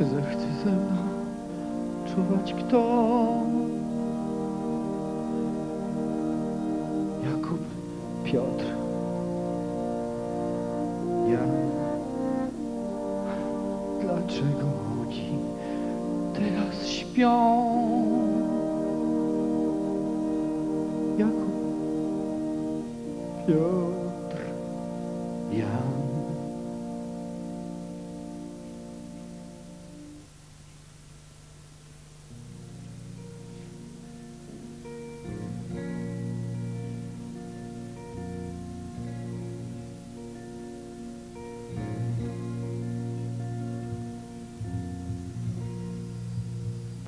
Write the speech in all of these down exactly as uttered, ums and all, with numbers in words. Czy zechce ze mną czuwać kto? Jakub, Piotr, Jan. Dlaczego oni teraz śpią? Jakub, Piotr, Jan.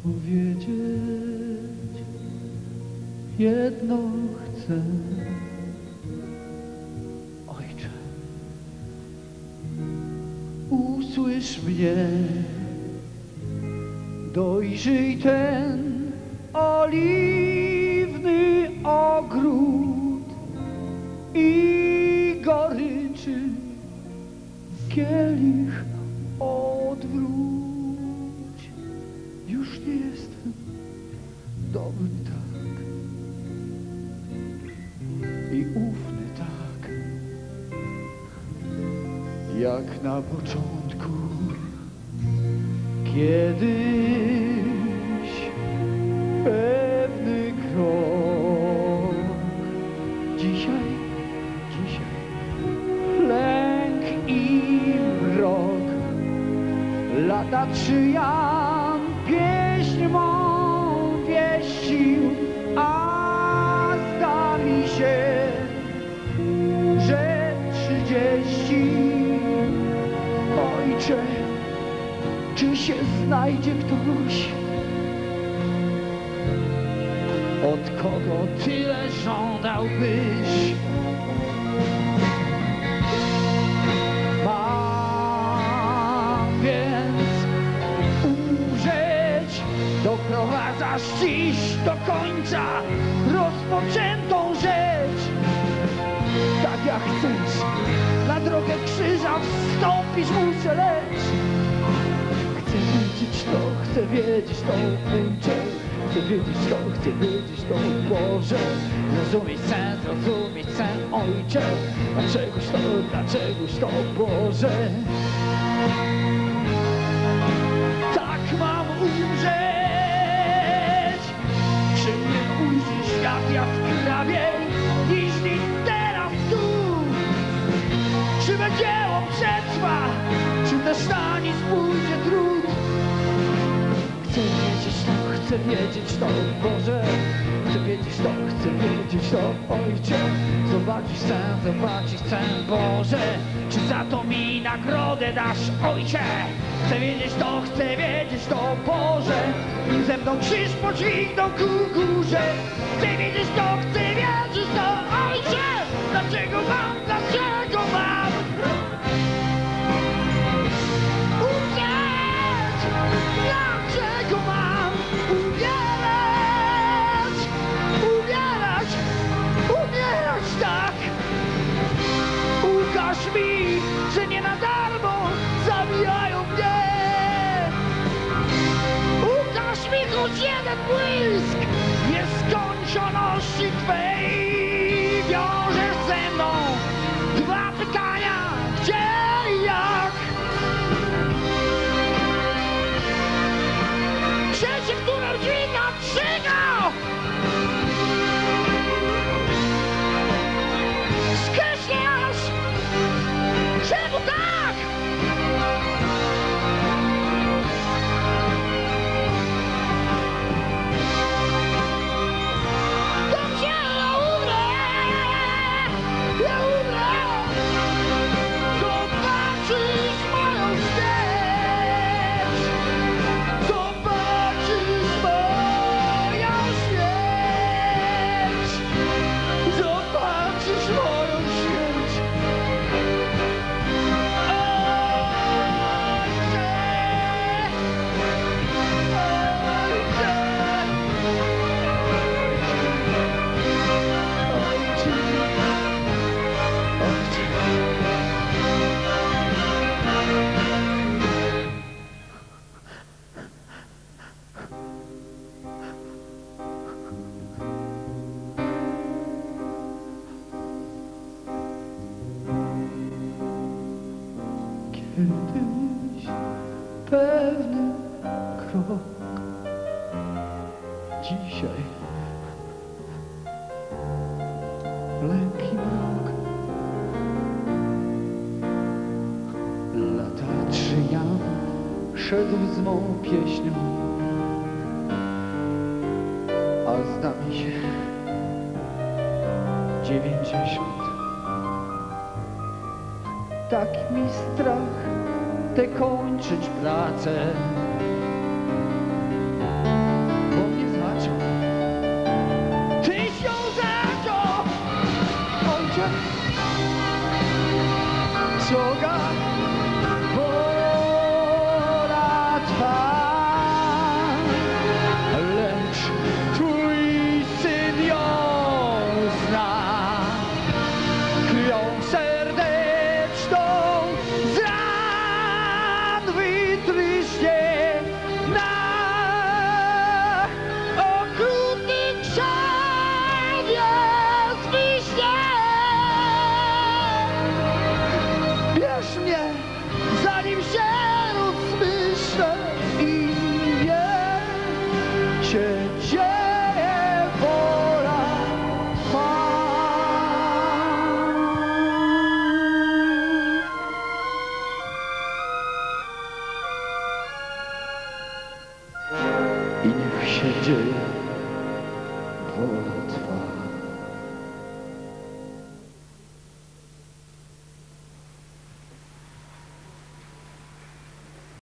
Powiedzieć jedno chcę, Ojcze, usłysz mnie, dojrzyj ten oliwny ogród i goryczy kielich odwróć. Już nie jestem dobrym tak i ufny tak, jak na początku, kiedyś pewny krok. Dzisiaj, dzisiaj lęk i mrok, lata czy ja. Pieśń mą wieścił, a zda mi się, że trzydzieści. Ojcze, czy się znajdzie ktoś, od kogo tyle żądałbyś? Doprowadzasz dziś do końca rozpoczętą rzecz. Tak jak chcesz, na drogę krzyża wstąpić muszę, lecz chcę wiedzieć to, chcę wiedzieć to, Ojcze, chcę wiedzieć to, chcę wiedzieć to, Boże. Zrozumieć sen, zrozumieć sen, Ojcze, dlaczegoś to, dlaczegoś to, Boże. Tak mam umrzeć. Świat jaskrawiej niż teraz tu. Czy będzie on przetrwa, czy też na nic pójdzie trud? Chcę wiedzieć to, chcę wiedzieć to, Boże. Chcę wiedzieć to, chcę wiedzieć to, Ojcze. Zobaczyć chcę, zobaczyć chcę, Boże. Czy za to mi nagrodę dasz, Ojcze? Chcę wiedzieć to, chcę wiedzieć to, Boże. Nim ze mną krzyż podźwigną ku górze. Chcę wiedzieć to, chcę wiedzieć to, Ojcze. Dlaczego mam, dlaczego mam umrzeć? Dlaczego mam umierać? Umierać, umierać tak. Ukaż mi, że nie na darmo zabijają mnie. Choć jeden błysk nieskończoności Twej, wiążesz ze mną dwa pytania, gdzie i jak? Trzeci, który dźwiga, trzyga! Skreślasz! Czemu tak? gdybyś pewny krok dzisiaj, lekki mrok, lata trzyjam, szedł z mą pieśnią, a zda mi się dziewięćdziesiąt. Tak mi strach tę kończyć pracę, bo mnie zaczął. Ty się zaczął, ojciec, droga wola twa, lecz twój syn ją zna. Zanim się rozmyślę i wiem, się dzieje wola Twa. I niech się dzieje wola.